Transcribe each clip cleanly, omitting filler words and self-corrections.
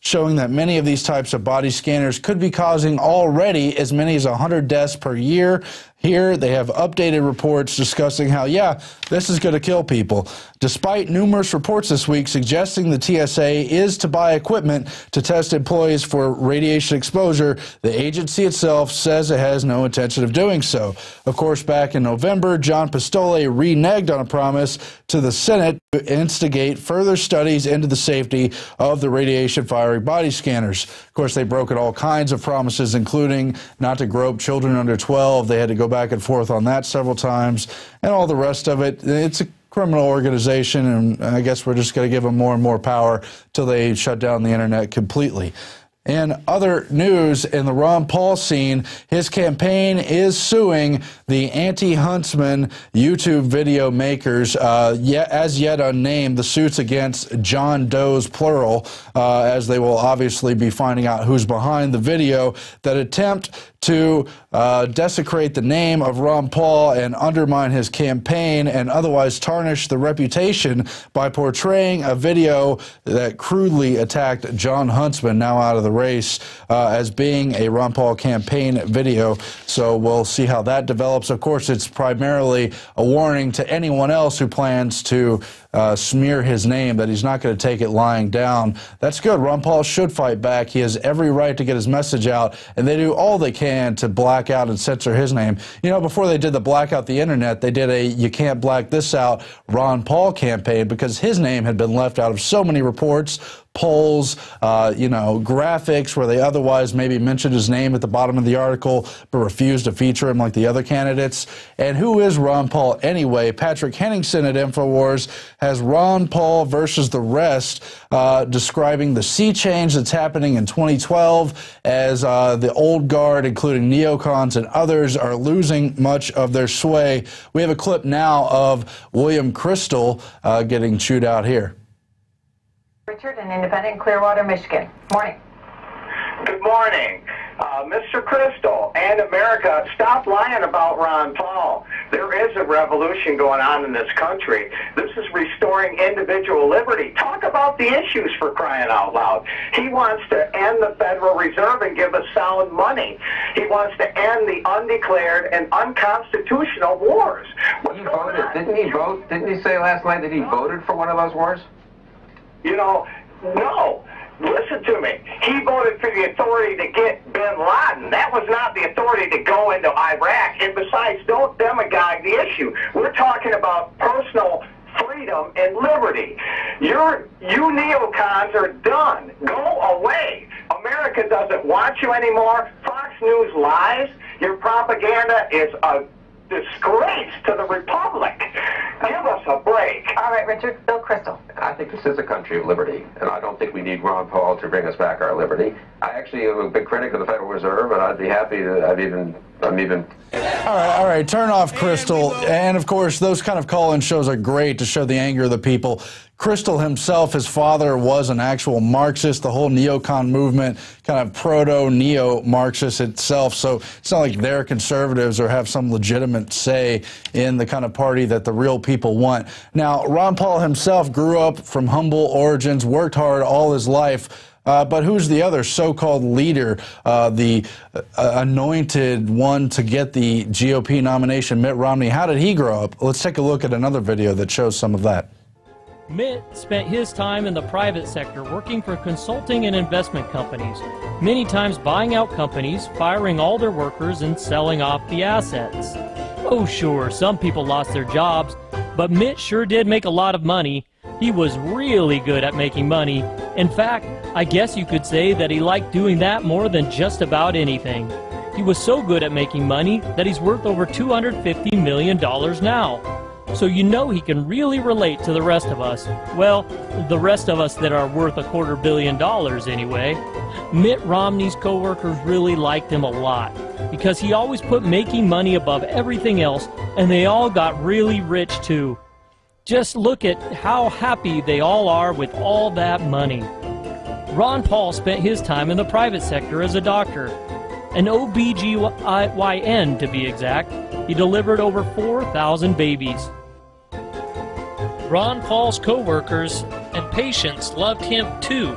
showing that many of these types of body scanners could be causing already as many as 100 deaths per year. Here they have updated reports discussing how, yeah, this is going to kill people, despite numerous reports this week suggesting the TSA is to buy equipment to test employees for radiation exposure. The agency itself says it has no intention of doing so. Of course, back in November, John Pistole reneged on a promise to the Senate to instigate further studies into the safety of the radiation firing body scanners. Of course, they broke all kinds of promises, including not to grope children under 12. They had to go back and forth on that several times and all the rest of it. It's a criminal organization, and I guess we're just going to give them more and more power till they shut down the internet completely. In other news, in the Ron Paul scene, his campaign is suing the anti-Huntsman YouTube video makers, as yet unnamed. The suit's against John Doe's, plural, as they will obviously be finding out who's behind the video that attempt to desecrate the name of Ron Paul and undermine his campaign and otherwise tarnish the reputation by portraying a video that crudely attacked Jon Huntsman, now out of the race, as being a Ron Paul campaign video. So we'll see how that develops. Of course, it's primarily a warning to anyone else who plans to smear his name that he's not going to take it lying down. That's good. Ron Paul should fight back. He has every right to get his message out, and they do all they can to black out and censor his name. You know, before they did the black out the internet, they did a "you can't black this out" Ron Paul campaign because his name had been left out of so many reports, polls, you know, graphics where they otherwise maybe mentioned his name at the bottom of the article but refused to feature him like the other candidates. And who is Ron Paul anyway? Patrick Henningser at InfoWars has Ron Paul versus the rest, describing the sea change that's happening in 2012 as the old guard, including neocons and others, are losing much of their sway. We have a clip now of William Kristol getting chewed out here. Richard in Independent, Clearwater, Michigan. Morning. Good morning. Mr. Kristol and America, stop lying about Ron Paul. There is a revolution going on in this country. This is restoring individual liberty. Talk about the issues, for crying out loud. He wants to end the Federal Reserve and give us sound money. He wants to end the undeclared and unconstitutional wars. Didn't he say last night that he voted for one of those wars? You know, no. Listen to me. He voted for the authority to get bin Laden. That was not the authority to go into Iraq. And besides, don't demagogue the issue. We're talking about personal freedom and liberty. You neocons are done. Go away. America doesn't want you anymore. Fox News lies. Your propaganda is a disgrace to the republic. Give us a break. All right, Richard. Bill Kristol. I think this is a country of liberty, and I don't think we need Ron Paul to bring us back our liberty. I actually am a big critic of the Federal Reserve, and I'd be happy that I'm even... all right, turn off Kristol. And of course, those kind of call-in shows are great to show the anger of the people. Kristol himself, his father was an actual Marxist. The whole neocon movement, kind of proto-neo-Marxist itself. So it's not like they're conservatives or have some legitimate say in the kind of party that the real people want. Now, Ron Paul himself grew up from humble origins, worked hard all his life. But who's the other so-called leader, the anointed one to get the GOP nomination, Mitt Romney? How did he grow up? Let's take a look at another video that shows some of that. Mitt spent his time in the private sector working for consulting and investment companies, many times buying out companies, firing all their workers, and selling off the assets. Oh sure, some people lost their jobs, but Mitt sure did make a lot of money. He was really good at making money. In fact, I guess you could say that he liked doing that more than just about anything. He was so good at making money that he's worth over $250 million now. So you know he can really relate to the rest of us. Well, the rest of us that are worth $250 million anyway. Mitt Romney's co-workers really liked him a lot because he always put making money above everything else, and they all got really rich too. Just look at how happy they all are with all that money. Ron Paul spent his time in the private sector as a doctor, an OBGYN to be exact. He delivered over 4,000 babies. Ron Paul's co-workers and patients loved him too.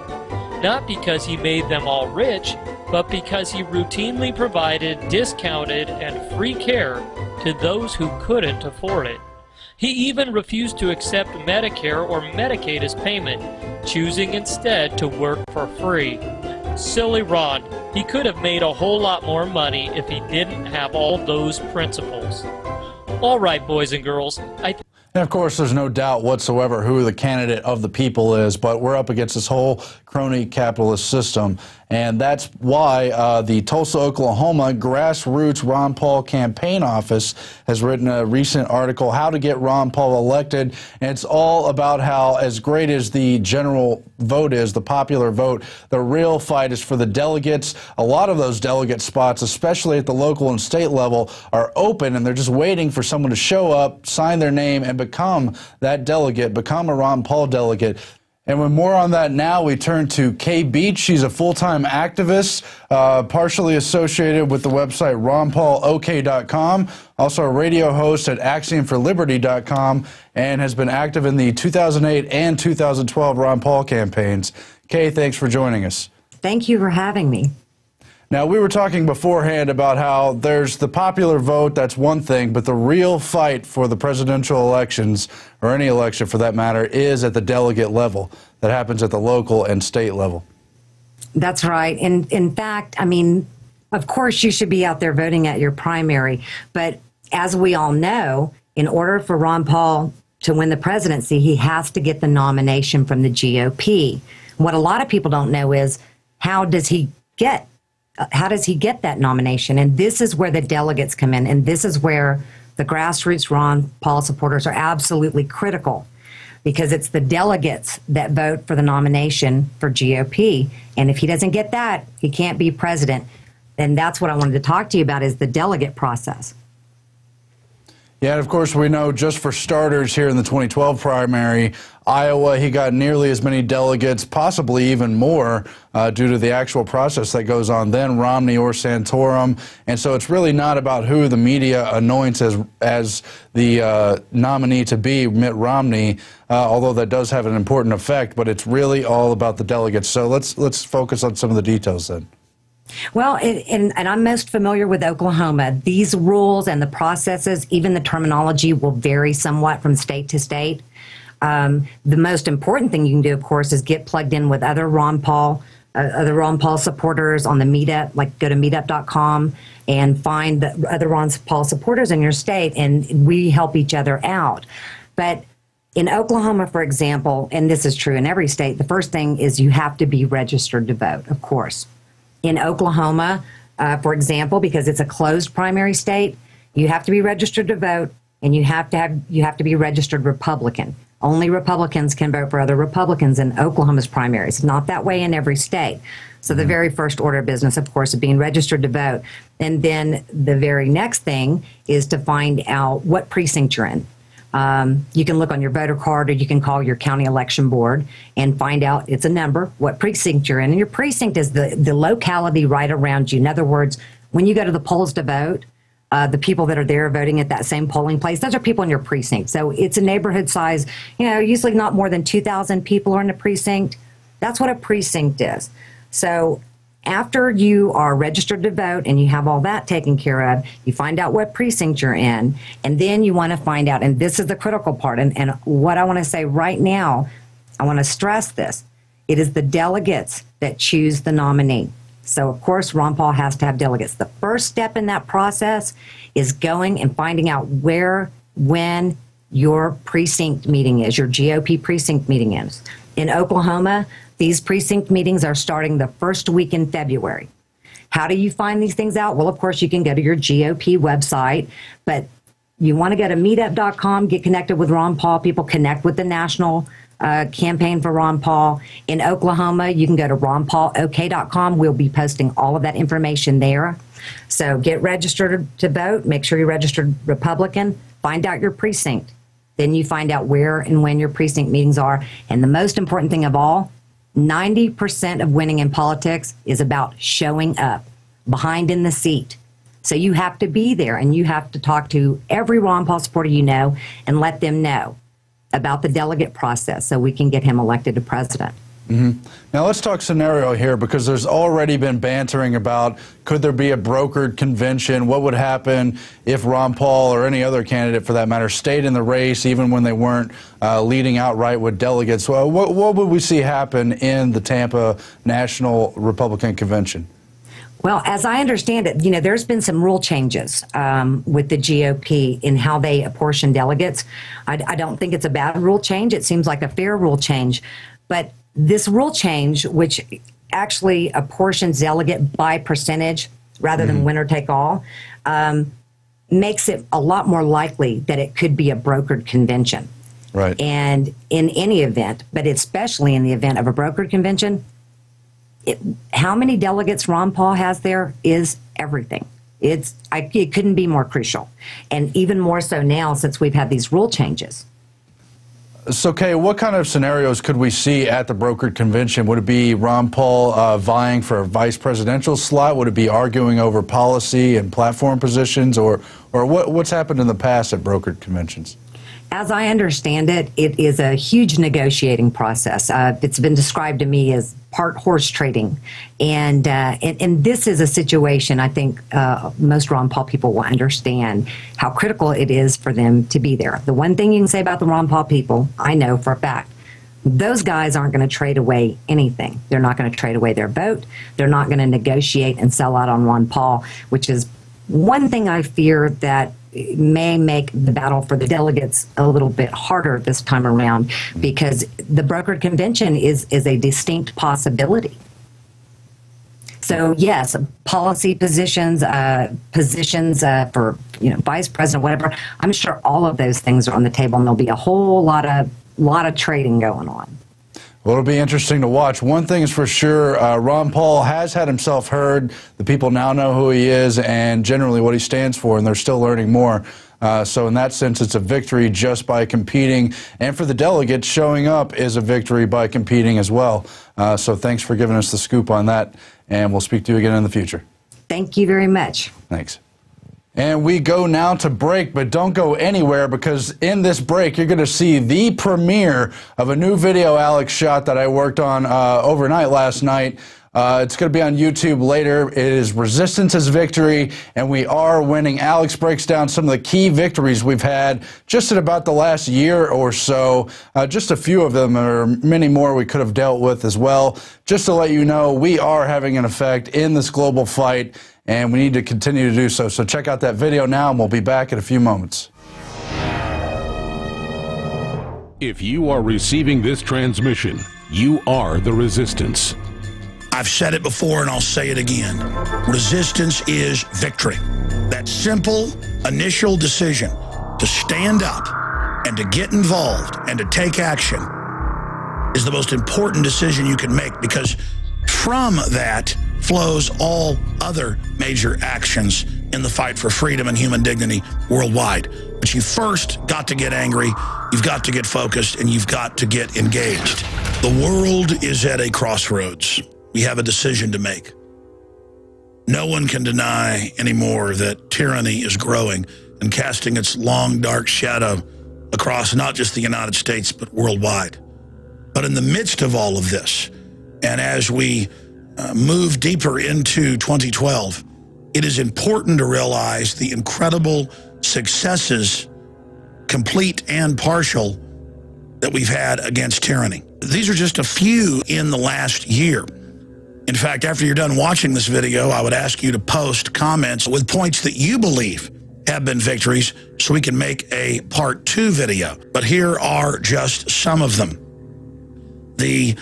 not because he made them all rich, but because he routinely provided discounted and free care to those who couldn't afford it. He even refused to accept Medicare or Medicaid as payment, choosing instead to work for free. Silly Ron. He could have made a whole lot more money if he didn't have all those principles. All right, boys and girls. And of course, there's no doubt whatsoever who the candidate of the people is, but we're up against this whole crony capitalist system. And that's why the Tulsa, Oklahoma grassroots Ron Paul campaign office has written a recent article, How to Get Ron Paul Elected. And it's all about how, as great as the general vote is, the popular vote, the real fight is for the delegates. A lot of those delegate spots, especially at the local and state level, are open, and they're just waiting for someone to show up, sign their name, and become that delegate, become a Ron Paul delegate. And with more on that now, we turn to Kay Beach. She's a full-time activist, partially associated with the website RonPaulOK.com, also a radio host at AxiomforLiberty.com, and has been active in the 2008 and 2012 Ron Paul campaigns. Kay, thanks for joining us. Thank you for having me. Now, we were talking beforehand about how there's the popular vote, that's one thing, but the real fight for the presidential elections, or any election for that matter, is at the delegate level. That happens at the local and state level. That's right. And in fact, I mean, of course you should be out there voting at your primary, but as we all know, in order for Ron Paul to win the presidency, he has to get the nomination from the GOP. What a lot of people don't know is, how does he get that nomination? And this is where the delegates come in, and this is where the grassroots Ron Paul supporters are absolutely critical, because it's the delegates that vote for the nomination for GOP. And if he doesn't get that, he can't be president. And that's what I wanted to talk to you about, is the delegate process. Yeah, and of course, we know, just for starters, here in the 2012 primary, Iowa, he got nearly as many delegates, possibly even more, due to the actual process that goes on then, Romney or Santorum. And so it's really not about who the media anoints as the nominee to be, Mitt Romney, although that does have an important effect, but it's really all about the delegates. So let's focus on some of the details then. Well, and I'm most familiar with Oklahoma. These rules and the processes, even the terminology, will vary somewhat from state to state. The most important thing you can do, of course, is get plugged in with other Ron Paul supporters on the meetup. Like, go to meetup.com and find the other Ron Paul supporters in your state, and we help each other out. But in Oklahoma, for example, and this is true in every state, the first thing is you have to be registered to vote, of course. In Oklahoma, for example, because it's a closed primary state, you have to be registered to vote, and you have to be registered Republican. Only Republicans can vote for other Republicans in Oklahoma's primaries. Not that way in every state. So the very first order of business, of course, is being registered to vote. And then the very next thing is to find out what precinct you're in. You can look on your voter card, or you can call your county election board and find out, it's a number, what precinct you're in. And your precinct is the locality right around you. In other words, when you go to the polls to vote, the people that are there voting at that same polling place, those are people in your precinct. So it's a neighborhood size, you know, usually not more than 2,000 people are in a precinct. That's what a precinct is. So after you are registered to vote and you have all that taken care of, you find out what precinct you're in, and then you want to find out, and this is the critical part, and what I want to say right now, I want to stress this, it is the delegates that choose the nominee. So, of course, Ron Paul has to have delegates. The first step in that process is going and finding out when your precinct meeting is, your GOP precinct meeting is. In Oklahoma, these precinct meetings are starting the first week in February. How do you find these things out? Well, of course, you can go to your GOP website, but you want to go to meetup.com, get connected with Ron Paul. People connect with the national campaign for Ron Paul. In Oklahoma, you can go to RonPaulOK.com. We'll be posting all of that information there. So get registered to vote. Make sure you're registered Republican. Find out your precinct. Then you find out where and when your precinct meetings are. And the most important thing of all, 90% of winning in politics is about showing up, behind in the seat. So you have to be there, and you have to talk to every Ron Paul supporter you know and let them know about the delegate process so we can get him elected to president. Mm-hmm. Now let's talk scenario here, because there's already been bantering about could there be a brokered convention, what would happen if Ron Paul or any other candidate for that matter stayed in the race even when they weren't leading outright with delegates. So what would we see happen in the Tampa National Republican Convention? Well, as I understand it, you know, there's been some rule changes with the GOP in how they apportion delegates. I don't think it's a bad rule change. It seems like a fair rule change. But this rule change, which actually apportions delegate by percentage rather than winner take all, makes it a lot more likely that it could be a brokered convention. Right. And in any event, but especially in the event of a brokered convention, how many delegates Ron Paul has there is everything. It couldn't be more crucial, and even more so now since we've had these rule changes. So, Kay, what kind of scenarios could we see at the brokered convention? Would it be Ron Paul vying for a vice presidential slot? Would it be arguing over policy and platform positions? Or what's happened in the past at brokered conventions? As I understand it, it is a huge negotiating process. It's been described to me as part horse trading. And this is a situation I think most Ron Paul people will understand how critical it is for them to be there. The one thing you can say about the Ron Paul people, I know for a fact, those guys aren't going to trade away anything. They're not going to trade away their vote. They're not going to negotiate and sell out on Ron Paul, which is one thing I fear that may make the battle for the delegates a little bit harder this time around, because the brokered convention is a distinct possibility. So yes, policy positions, for vice president, whatever. I'm sure all of those things are on the table, and there'll be a whole lot of trading going on. Well, it'll be interesting to watch. One thing is for sure, Ron Paul has had himself heard. The people now know who he is and generally what he stands for, and they're still learning more. So in that sense, it's a victory just by competing. And for the delegates, showing up is a victory by competing as well. So thanks for giving us the scoop on that, and we'll speak to you again in the future. Thank you very much. Thanks. And we go now to break, but don't go anywhere, because in this break, you're going to see the premiere of a new video Alex shot that I worked on overnight last night. It's going to be on YouTube later. It is Resistance is Victory, and we are winning. Alex breaks down some of the key victories we've had just in about the last year or so. Just a few of them, or many more we could have dealt with as well. Just to let you know, we are having an effect in this global fight, and we need to continue to do so. So check out that video now, and we'll be back in a few moments. If you are receiving this transmission, you are the resistance. I've said it before and I'll say it again. Resistance is victory. That simple initial decision to stand up and to get involved and to take action is the most important decision you can make, because from that flows all other major actions in the fight for freedom and human dignity worldwide. But you first got to get angry, you've got to get focused, and you've got to get engaged. The world is at a crossroads. We have a decision to make. No one can deny anymore that tyranny is growing and casting its long, dark shadow across not just the United States, but worldwide. But in the midst of all of this, and as we move deeper into 2012, it is important to realize the incredible successes, complete and partial, that we've had against tyranny. These are just a few in the last year. In fact, after you're done watching this video, I would ask you to post comments with points that you believe have been victories so we can make a part 2 video. But here are just some of them. The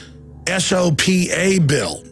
SOPA bill